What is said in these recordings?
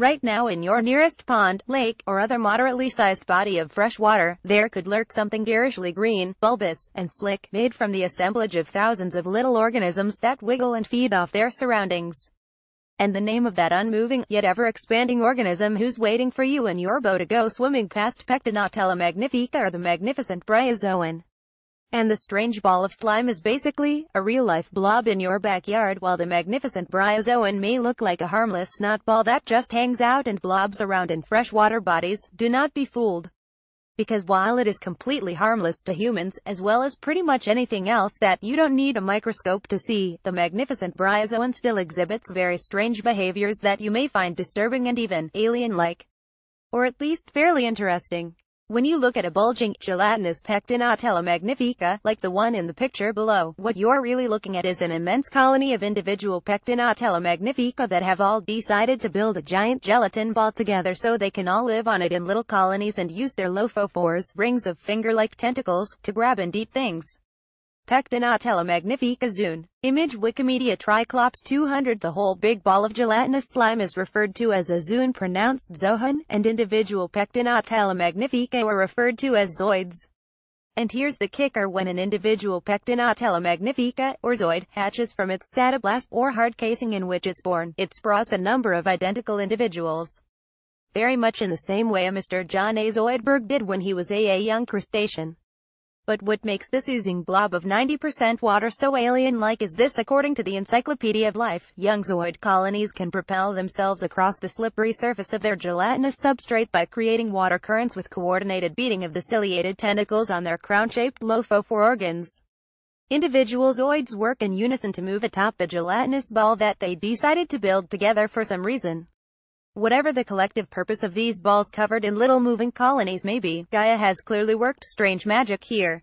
Right now in your nearest pond, lake, or other moderately sized body of fresh water, there could lurk something garishly green, bulbous, and slick, made from the assemblage of thousands of little organisms that wiggle and feed off their surroundings. And the name of that unmoving, yet ever-expanding organism who's waiting for you and your bow to go swimming past Pectinatella magnifica or the magnificent bryozoan. And the strange ball of slime is basically a real-life blob in your backyard, while the magnificent bryozoan may look like a harmless snot ball that just hangs out and blobs around in freshwater bodies. Do not be fooled. Because while it is completely harmless to humans, as well as pretty much anything else that you don't need a microscope to see, the magnificent bryozoan still exhibits very strange behaviors that you may find disturbing and even alien-like. Or at least fairly interesting. When you look at a bulging, gelatinous Pectinatella magnifica, like the one in the picture below, what you're really looking at is an immense colony of individual Pectinatella magnifica that have all decided to build a giant gelatin ball together so they can all live on it in little colonies and use their lophophores, rings of finger-like tentacles, to grab and eat things. Pectinatella magnifica zoon. Image Wikimedia Triclops 200. The whole big ball of gelatinous slime is referred to as a zoon, pronounced zohun, and individual Pectinatella magnifica are referred to as zooids. And here's the kicker: when an individual Pectinatella magnifica, or zooid, hatches from its statoblast, or hard casing in which it's born, it sprouts a number of identical individuals. Very much in the same way a Mr. John A. Zoidberg did when he was a young crustacean. But what makes this oozing blob of 90% water so alien-like is this: according to the Encyclopedia of Life, young zooid colonies can propel themselves across the slippery surface of their gelatinous substrate by creating water currents with coordinated beating of the ciliated tentacles on their crown-shaped lophophore organs. Individual zooids work in unison to move atop a gelatinous ball that they decided to build together for some reason. Whatever the collective purpose of these balls covered in little moving colonies may be, Gaia has clearly worked strange magic here.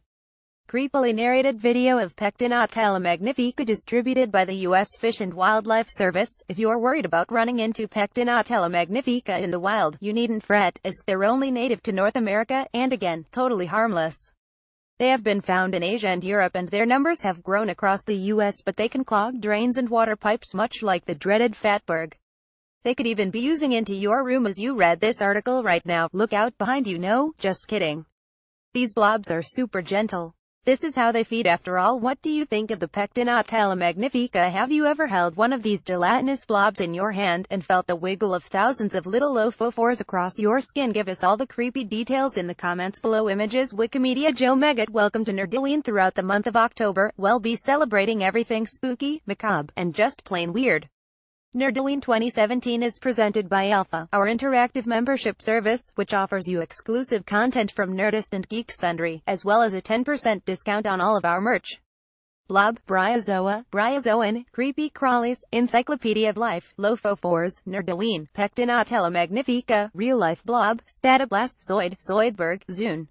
Creepily narrated video of Pectinatella magnifica distributed by the U.S. Fish and Wildlife Service. If you're worried about running into Pectinatella magnifica in the wild, you needn't fret, as they're only native to North America, and again, totally harmless. They have been found in Asia and Europe, and their numbers have grown across the U.S., but they can clog drains and water pipes much like the dreaded Fatberg. They could even be oozing into your room as you read this article right now. Look out behind you. No, just kidding. These blobs are super gentle. This is how they feed after all. What do you think of the Pectinatella magnifica? Have you ever held one of these gelatinous blobs in your hand and felt the wiggle of thousands of little lophophores across your skin? Give us all the creepy details in the comments below. Images Wikimedia Joe Meggett. Welcome to Nerdoween. Throughout the month of October, we'll be celebrating everything spooky, macabre, and just plain weird. Nerdoween 2017 is presented by Alpha, our interactive membership service, which offers you exclusive content from Nerdist and Geek Sundry, as well as a 10% discount on all of our merch. Blob, Bryozoa, Bryozoan, Creepy Crawlies, Encyclopedia of Life, Lophophores, Nerdoween, Pectinatella magnifica, Real Life Blob, Statoblast, Zoid, Zoidberg, Zoon.